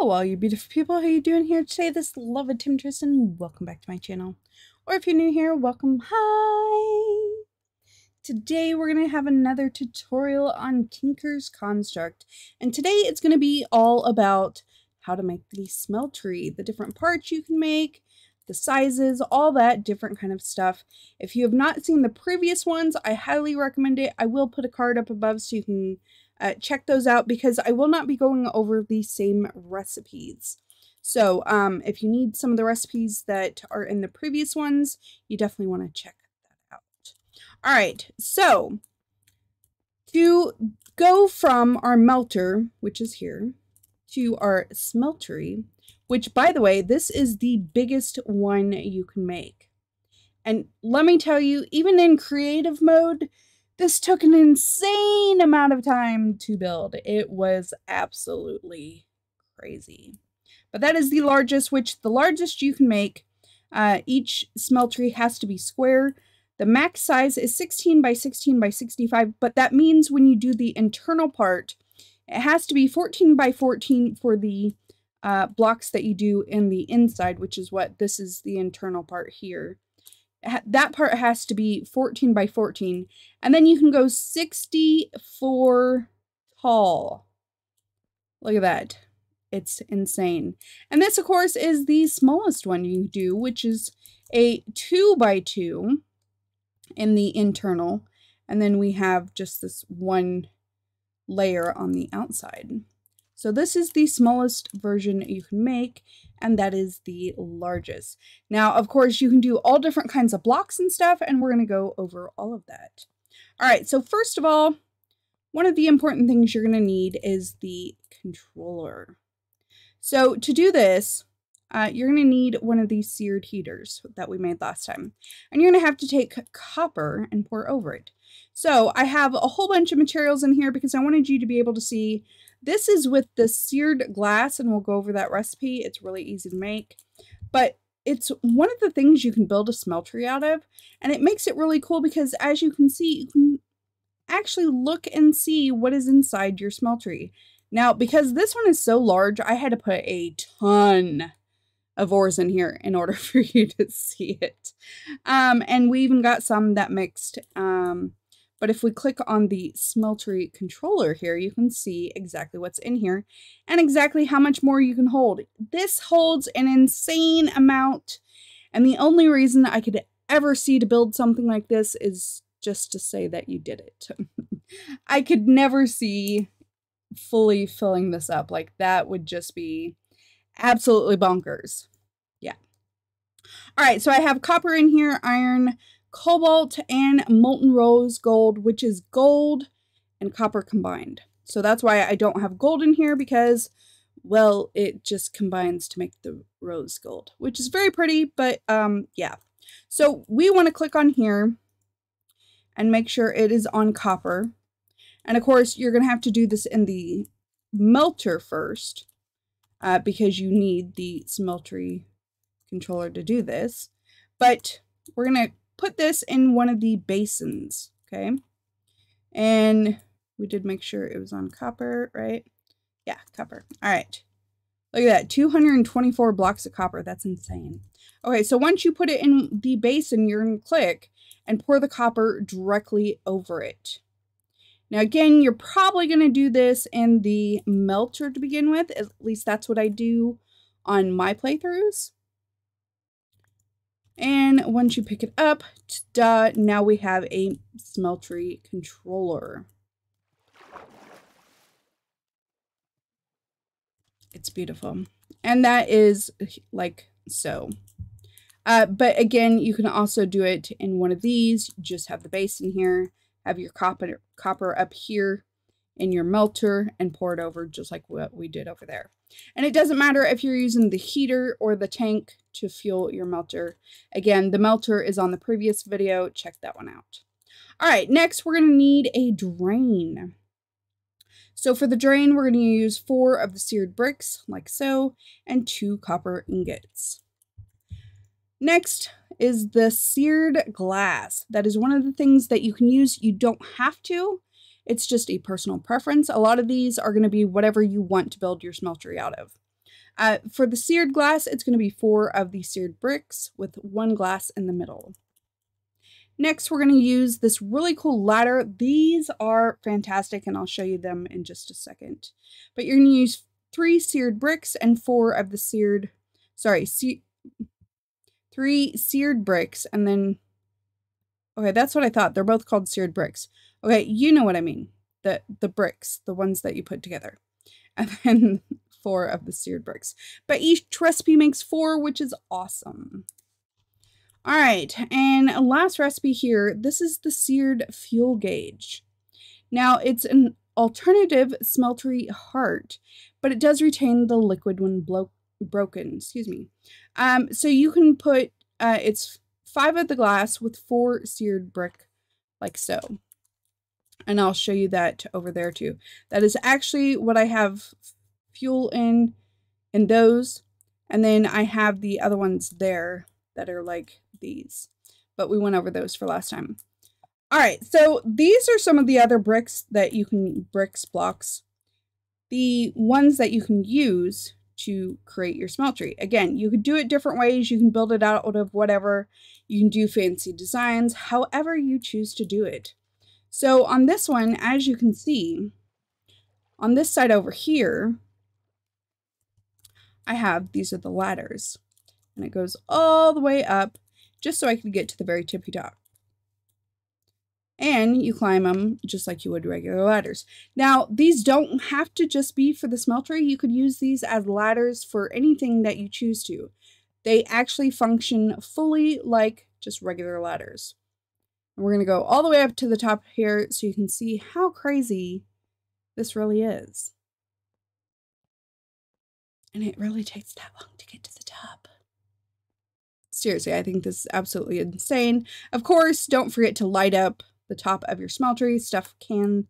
Hello all you beautiful people, how you doing here today? This is Lava Temptress and welcome back to my channel. Or if you're new here, welcome, hi! Today we're going to have another tutorial on Tinker's Construct. And today it's going to be all about how to make the Smeltery, the different parts you can make, the sizes, all that different kind of stuff. If you have not seen the previous ones, I highly recommend it. I will put a card up above so you can check those out because I will not be going over the same recipes. So if you need some of the recipes that are in the previous ones, you definitely want to check that out. All right, so to go from our melter, which is here, to our smeltery, which by the way, this is the biggest one you can make. And let me tell you, even in creative mode, this took an insane amount of time to build. It was absolutely crazy. But that is the largest, which the largest you can make. Each smeltery has to be square. The max size is 16 by 16 by 65, but that means when you do the internal part, it has to be 14 by 14 for the blocks that you do in the inside, which is what this is, the internal part here. That part has to be 14 by 14, and then you can go 64 tall. Look at that. It's insane. And this, of course, is the smallest one you can do, which is a 2 by 2 in the internal. And then we have just this one layer on the outside. So this is the smallest version you can make, and that is the largest. Now, of course, you can do all different kinds of blocks and stuff, and we're going to go over all of that. All right, so first of all, one of the important things you're going to need is the controller. So to do this, you're going to need one of these seared heaters that we made last time. And you're going to have to take copper and pour over it. So I have a whole bunch of materials in here because I wanted you to be able to see. This is with the seared glass, and we'll go over that recipe. It's really easy to make, but it's one of the things you can build a smeltery out of, and it makes it really cool because as you can see, you can actually look and see what is inside your smeltery. Now, because this one is so large, I had to put a ton of ores in here in order for you to see it. And we even got some that mixed, but if we click on the smeltery controller here, you can see exactly what's in here and exactly how much more you can hold. This holds an insane amount. And the only reason I could ever see to build something like this is just to say that you did it. I could never see fully filling this up. Like that would just be absolutely bonkers. Yeah. All right, so I have copper in here, iron, cobalt, and molten rose gold, which is gold and copper combined. So that's why I don't have gold in here because, well, it just combines to make the rose gold, which is very pretty, but yeah. So we want to click on here and make sure it is on copper. And of course, you're going to have to do this in the melter first because you need the smeltery controller to do this. But we're going to put this in one of the basins, okay? And we did make sure it was on copper, right? Yeah, copper. All right. Look at that, 224 blocks of copper. That's insane. Okay, so once you put it in the basin, you're going to click and pour the copper directly over it. Now, again, you're probably going to do this in the melter to begin with. At least that's what I do on my playthroughs. And once you pick it up, now we have a smeltery controller. It's beautiful. And that is like so. But again, you can also do it in one of these. You just have the basin here, have your copper up here in your melter and pour it over just like what we did over there. And it doesn't matter if you're using the heater or the tank to fuel your melter. Again, the melter is on the previous video. Check that one out. All right, next we're going to need a drain. So for the drain, we're going to use 4 of the seared bricks, like so, and 2 copper ingots. Next is the seared glass. That is one of the things that you can use. You don't have to. It's just a personal preference. A lot of these are going to be whatever you want to build your smeltery out of. For the seared glass, it's going to be 4 of the seared bricks with 1 glass in the middle. Next, we're going to use this really cool ladder. These are fantastic, and I'll show you them in just a second. But you're going to use 3 seared bricks and 4 of the seared, sorry, 3 seared bricks, and then, okay, that's what I thought. They're both called seared bricks. Okay, you know what I mean. The bricks, the ones that you put together. And then 4 of the seared bricks. But each recipe makes 4, which is awesome. All right, and last recipe here. This is the seared fuel gauge. Now, it's an alternative smeltery heart, but it does retain the liquid when broken. Excuse me. So you can put, it's 5 of the glass with 4 seared brick, like so. And I'll show you that over there too. That is actually what I have fuel in those. And then I have the other ones there that are like these. But we went over those for last time. All right, so these are some of the other bricks that you can, blocks. The ones that you can use to create your smeltery. Again, you could do it different ways. You can build it out of whatever. You can do fancy designs, however you choose to do it. So on this one, as you can see, on this side over here, I have, these are the ladders. And it goes all the way up, just so I could get to the very tippy top. And you climb them just like you would regular ladders. Now, these don't have to just be for the smeltery. You could use these as ladders for anything that you choose to. They actually function fully like just regular ladders. And we're going to go all the way up to the top here so you can see how crazy this really is. And it really takes that long to get to the top. Seriously, I think this is absolutely insane. Of course, don't forget to light up the top of your smeltery. Stuff can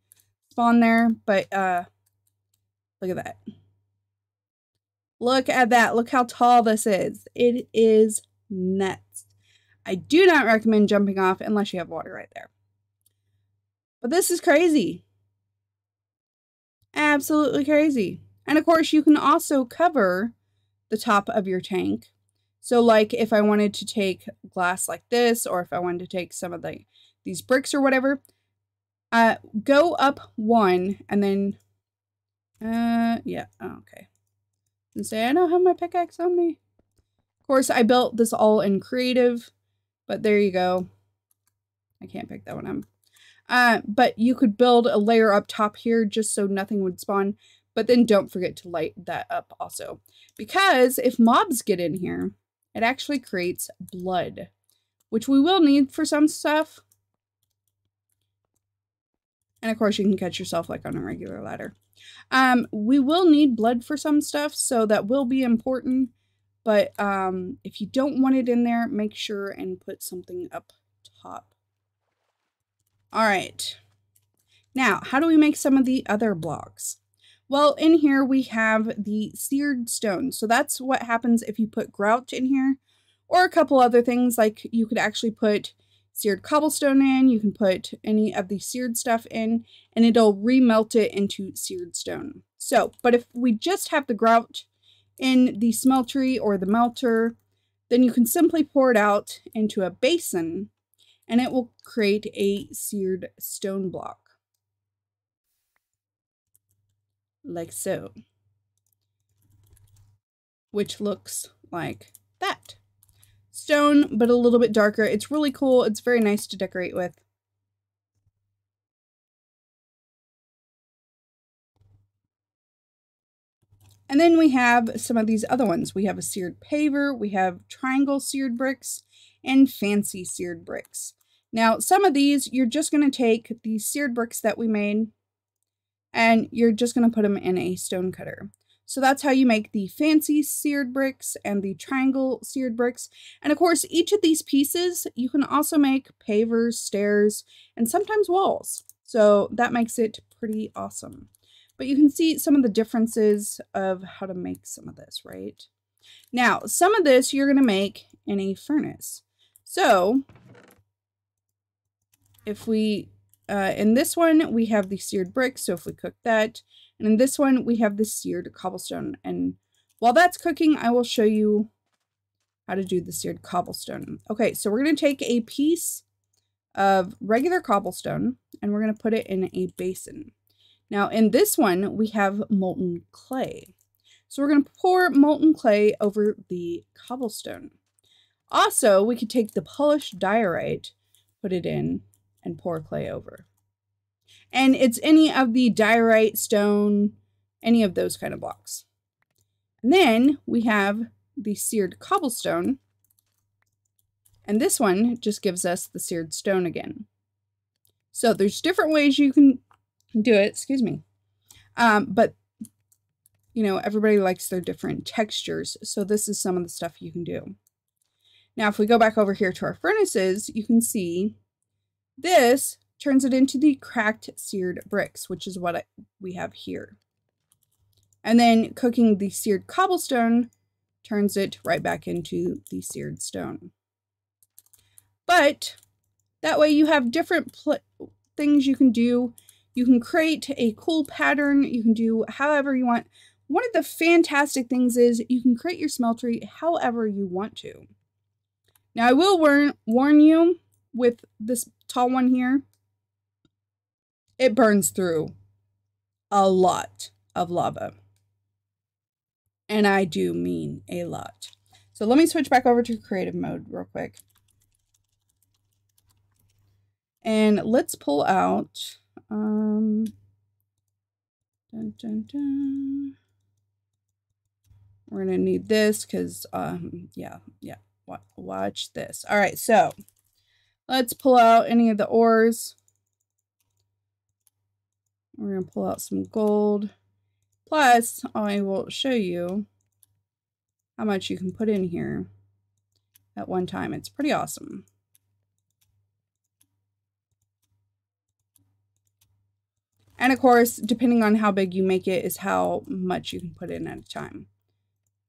spawn there, but look at that. Look at that. Look how tall this is. It is nuts. I do not recommend jumping off unless you have water right there. But this is crazy. Absolutely crazy. And of course, you can also cover the top of your tank. So like if I wanted to take glass like this, or if I wanted to take some of the, these bricks or whatever, go up 1 and then, yeah, oh, okay. And say, I don't have my pickaxe on me. Of course, I built this all in creative, but there you go. I can't pick that one up. But you could build a layer up top here just so nothing would spawn. But then don't forget to light that up also. Because if mobs get in here, it actually creates blood, which we will need for some stuff. And of course you can catch yourself like on a regular ladder. We will need blood for some stuff, so that will be important. But if you don't want it in there, make sure and put something up top. All right. Now, how do we make some of the other blocks? Well, in here we have the seared stone. So that's what happens if you put grout in here, or a couple other things, like you could actually put seared cobblestone in, you can put any of the seared stuff in, and it'll remelt it into seared stone. So, but if we just have the grout in the smeltery or the melter, then you can simply pour it out into a basin and it will create a seared stone block. Like so, which looks like that. Stone, but a little bit darker. It's really cool. It's very nice to decorate with. And then we have some of these other ones. We have a seared paver, we have triangle seared bricks, and fancy seared bricks. Now, some of these, you're just going to take the seared bricks that we made, and you're just going to put them in a stone cutter. So that's how you make the fancy seared bricks and the triangle seared bricks. And of course, each of these pieces, you can also make pavers, stairs, and sometimes walls. So that makes it pretty awesome. But you can see some of the differences of how to make some of this, right? Now, some of this you're going to make in a furnace. So if we... in this one, we have the seared brick, so if we cook that. And in this one, we have the seared cobblestone. And While that's cooking, I will show you how to do the seared cobblestone. Okay, so we're going to take a piece of regular cobblestone and we're going to put it in a basin. Now in this one, we have molten clay. So we're going to pour molten clay over the cobblestone. Also, we could take the polished diorite, put it in, and pour clay over. And it's any of the diorite, stone, any of those kind of blocks. And then we have the seared cobblestone. And this one just gives us the seared stone again. So there's different ways you can do it, excuse me. But, you know, everybody likes their different textures. So this is some of the stuff you can do. Now, if we go back over here to our furnaces, you can see this turns it into the cracked seared bricks, which is what we have here. And then cooking the seared cobblestone turns it right back into the seared stone. But that way you have different things you can do. You can create a cool pattern. You can do however you want. One of the fantastic things is you can create your smeltery however you want to. Now I will warn you with this tall one here, it burns through a lot of lava. And I do mean a lot. So let me switch back over to creative mode real quick. And let's pull out, We're gonna need this because, watch this. All right, so let's pull out any of the ores. We're gonna pull out some gold. Plus, I will show you how much you can put in here at one time. It's pretty awesome. And of course, depending on how big you make it is how much you can put in at a time,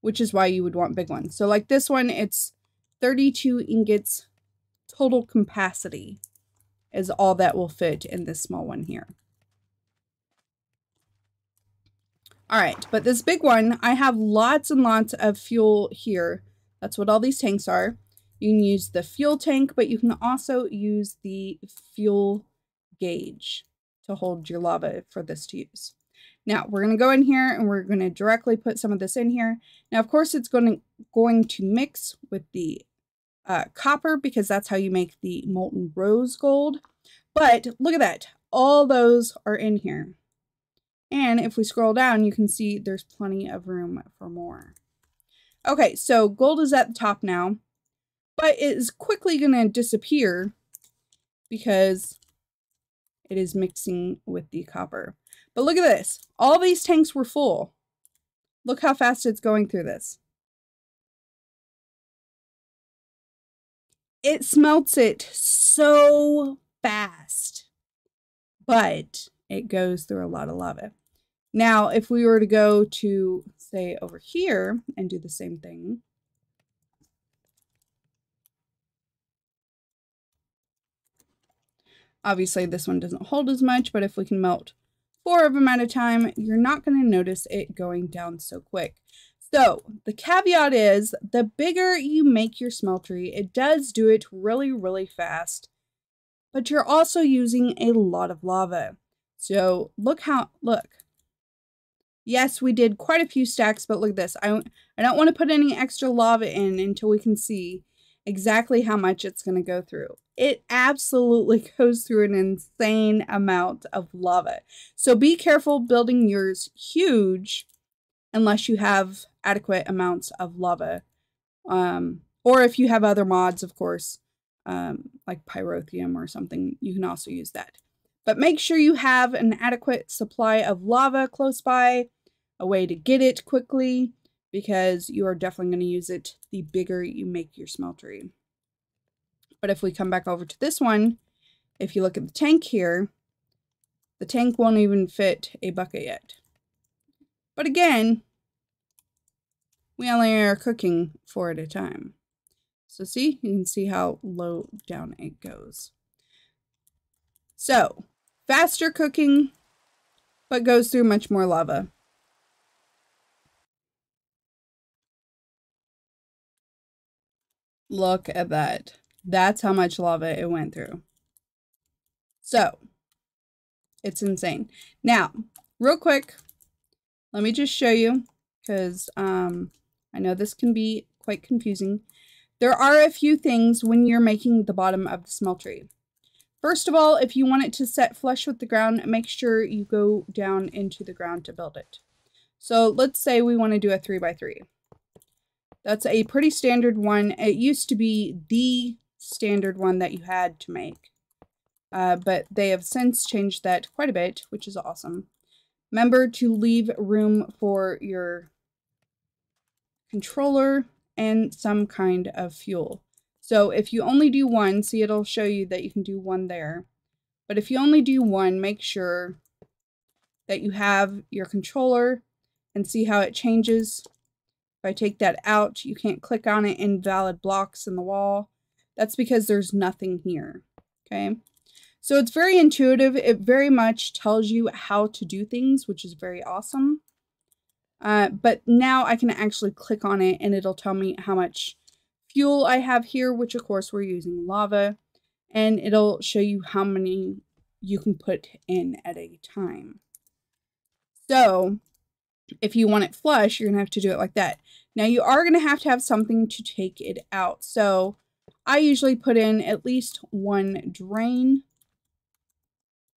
which is why you would want big ones. So like this one, it's 32 ingots total capacity is all that will fit in this small one here. All right, but this big one, I have lots and lots of fuel here. That's what all these tanks are. You can use the fuel tank, but you can also use the fuel gauge to hold your lava for this to use. Now we're gonna go in here and we're gonna directly put some of this in here. Now, of course, it's going to mix with the copper because that's how you make the molten rose gold. But look at that, all those are in here. And if we scroll down, you can see there's plenty of room for more. Okay, so gold is at the top now, but it is quickly going to disappear because it is mixing with the copper. But look at this. All these tanks were full. Look how fast it's going through this. It smelts it so fast, but it goes through a lot of lava. Now, if we were to go to, say, over here and do the same thing. Obviously, this one doesn't hold as much, but if we can melt 4 of them at a time, you're not going to notice it going down so quick. So the caveat is the bigger you make your smeltery, it does do it really, really fast, but you're also using a lot of lava. So look. Yes, we did quite a few stacks, but look at this. I don't want to put any extra lava in until we can see exactly how much it's going to go through. It absolutely goes through an insane amount of lava. So be careful building yours huge unless you have adequate amounts of lava. Or if you have other mods, of course, like Pyrotheum or something, you can also use that. But make sure you have an adequate supply of lava close by, a way to get it quickly, because you are definitely going to use it the bigger you make your smeltery. But if we come back over to this one, if you look at the tank here, the tank won't even fit a bucket yet. But again, we only are cooking 4 at a time. So see, you can see how low down it goes. So, faster cooking, but goes through much more lava. Look at that. That's how much lava it went through. So it's insane. Now, real quick, let me just show you, because I know this can be quite confusing. There are a few things when you're making the bottom of the smeltery. First of all, if you want it to set flush with the ground, make sure you go down into the ground to build it. So let's say we want to do a 3x3. That's a pretty standard one. It used to be the standard one that you had to make, but they have since changed that quite a bit, which is awesome. Remember to leave room for your controller and some kind of fuel. So if you only do one, see, it'll show you that you can do one there. But if you only do one, make sure that you have your controller and see how it changes. If I take that out, you can't click on it in valid blocks in the wall. That's because there's nothing here, okay? So it's very intuitive. It very much tells you how to do things, which is very awesome. But now I can actually click on it and it'll tell me how much fuel I have here, which of course we're using lava, and it'll show you how many you can put in at a time. So if you want it flush, you're gonna have to do it like that. Now you are gonna have to have something to take it out. So I usually put in at least one drain.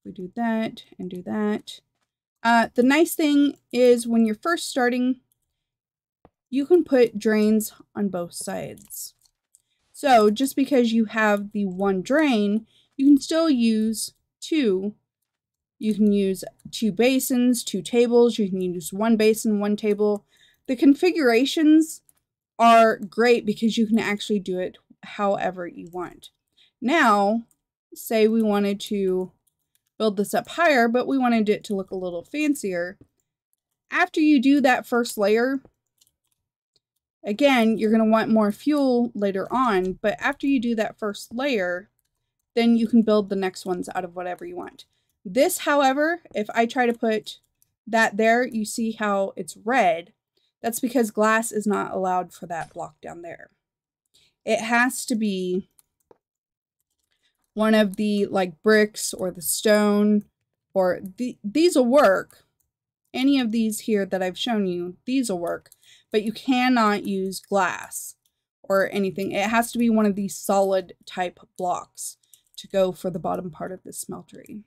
We do that and do that. The nice thing is when you're first starting, you can put drains on both sides. So just because you have the one drain, you can still use two. You can use two basins, two tables. You can use one basin, one table. The configurations are great because you can actually do it however you want. Now, say we wanted to build this up higher, but we wanted it to look a little fancier. After you do that first layer, again, you're going to want more fuel later on, but after you do that first layer, then you can build the next ones out of whatever you want. This, however, if I try to put that there, you see how it's red. That's because glass is not allowed for that block down there. It has to be one of the like bricks or the stone, or these will work. Any of these here that I've shown you, these will work, but you cannot use glass or anything. It has to be one of these solid type blocks to go for the bottom part of the smeltery.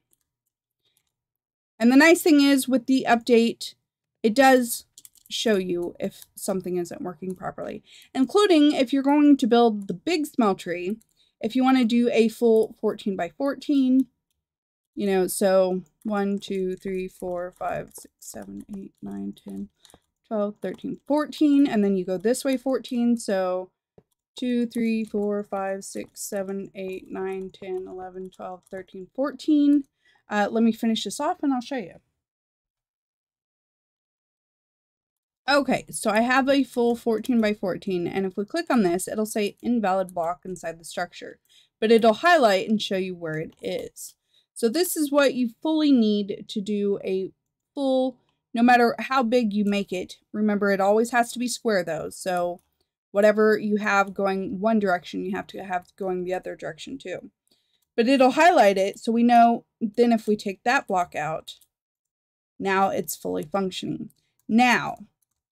And the nice thing is with the update, it does show you if something isn't working properly, including if you're going to build the big smeltery. If you want to do a full 14x14, you know, so 1, 2, 3, 4, 5, 6, 7, 8, 9, 10, 12, 13, 14, and then you go this way 14, so 2, 3, 4, 5, 6, 7, 8, 9, 10, 11, 12, 13, 14. Let me finish this off and I'll show you. Okay, so I have a full 14x14, and if we click on this, it'll say invalid block inside the structure, but it'll highlight and show you where it is. So this is what you fully need to do a full, no matter how big you make it. Remember, it always has to be square though, so whatever you have going one direction, you have to have going the other direction too. But it'll highlight it, so we know then if we take that block out, now it's fully functioning. Now,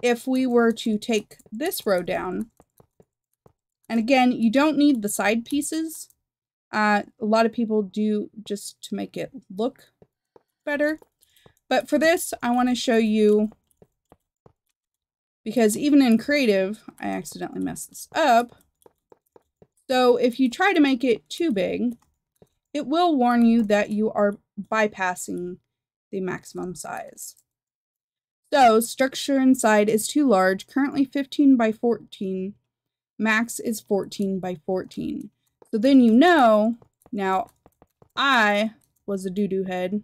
if we were to take this row down, and again, you don't need the side pieces. A lot of people do just to make it look better. But for this, I want to show you, because even in creative, I accidentally messed this up. So if you try to make it too big, it will warn you that you are bypassing the maximum size. So structure inside is too large, currently 15x14, max is 14x14. So then you know, now I was a doo-doo head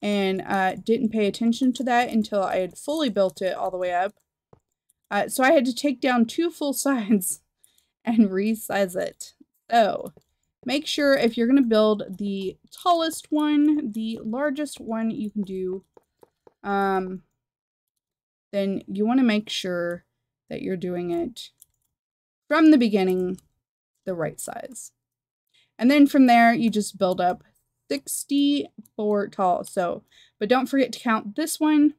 and didn't pay attention to that until I had fully built it all the way up. So I had to take down two full sides and resize it. So make sure if you're going to build the tallest one, the largest one you can do, then you want to make sure that you're doing it from the beginning the right size. And then from there, you just build up 64 tall. So, but don't forget to count this one.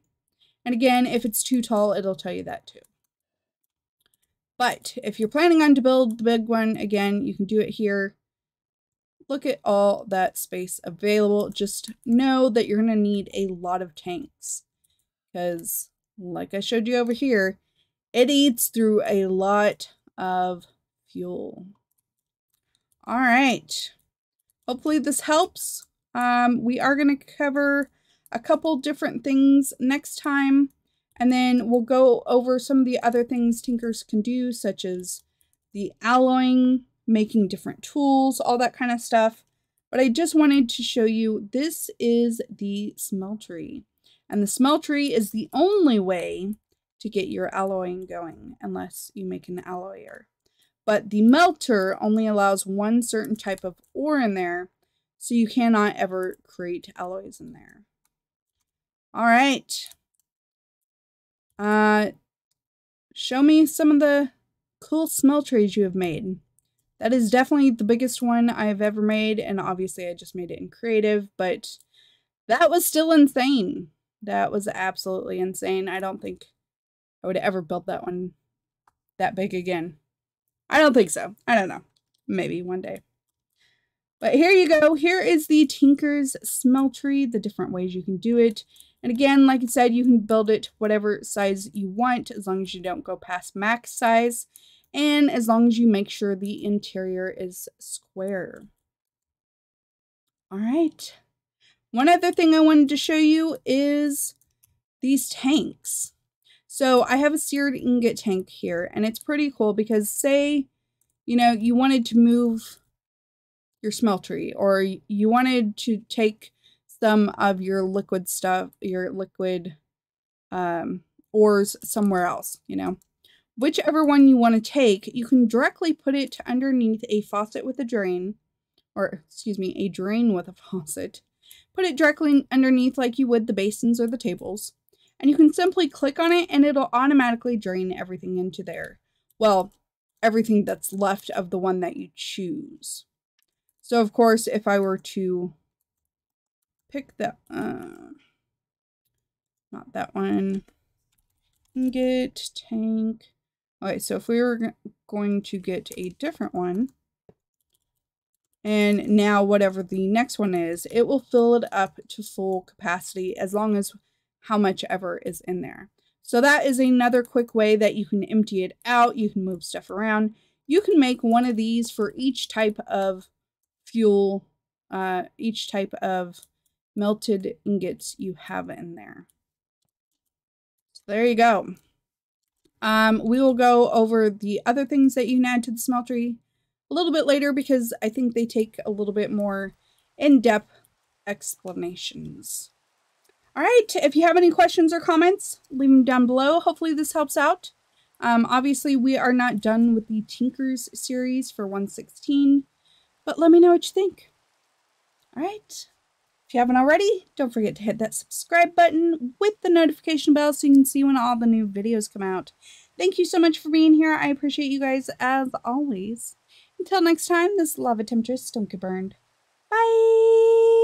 And again, if it's too tall, it'll tell you that too. But if you're planning on to build the big one, again, you can do it here. Look at all that space available. Just know that you're going to need a lot of tanks. Because, like I showed you over here, it eats through a lot of fuel. All right. Hopefully this helps. We are going to cover a couple different things next time. And then we'll go over some of the other things tinkers can do, such as the alloying, making different tools, all that kind of stuff. But I just wanted to show you, this is the smeltery. And the smeltery is the only way to get your alloying going, unless you make an alloyer. But the melter only allows one certain type of ore in there, so you cannot ever create alloys in there. All right. Show me some of the cool smelteries you have made. That is definitely the biggest one I've ever made, and obviously I just made it in creative, but that was still insane. That was absolutely insane. I don't think I would ever build that one that big again. I don't think so. I don't know. Maybe one day. But here you go. Here is the Tinker's Smeltery, the different ways you can do it. And again, like I said, you can build it whatever size you want, as long as you don't go past max size, and as long as you make sure the interior is square. All right. One other thing I wanted to show you is these tanks. So I have a seared ingot tank here, and it's pretty cool because, say, you know, you wanted to move your smeltery, or you wanted to take some of your liquid stuff, your liquid ores somewhere else, you know. Whichever one you want to take, you can directly put it underneath a faucet with a drain, or excuse me, a drain with a faucet. Put it directly underneath like you would the basins or the tables. And you can simply click on it and it'll automatically drain everything into there. Well, everything that's left of the one that you choose. So of course, if I were to pick that, not that one, ingot, tank. Okay, so if we were going to get a different one, and now whatever the next one is, it will fill it up to full capacity as long as how much ever is in there. So that is another quick way that you can empty it out. You can move stuff around. You can make one of these for each type of fuel, each type of melted ingots you have in there. So there you go. We will go over the other things that you can add to the smeltery a little bit later, because I think they take a little bit more in-depth explanations. All right, if you have any questions or comments, leave them down below. Hopefully this helps out. Obviously, we are not done with the Tinkers series for 116, but let me know what you think. All right, if you haven't already, don't forget to hit that subscribe button with the notification bell so you can see when all the new videos come out. Thank you so much for being here. I appreciate you guys as always. Until next time, this is Lava Temptress. Don't get burned. Bye!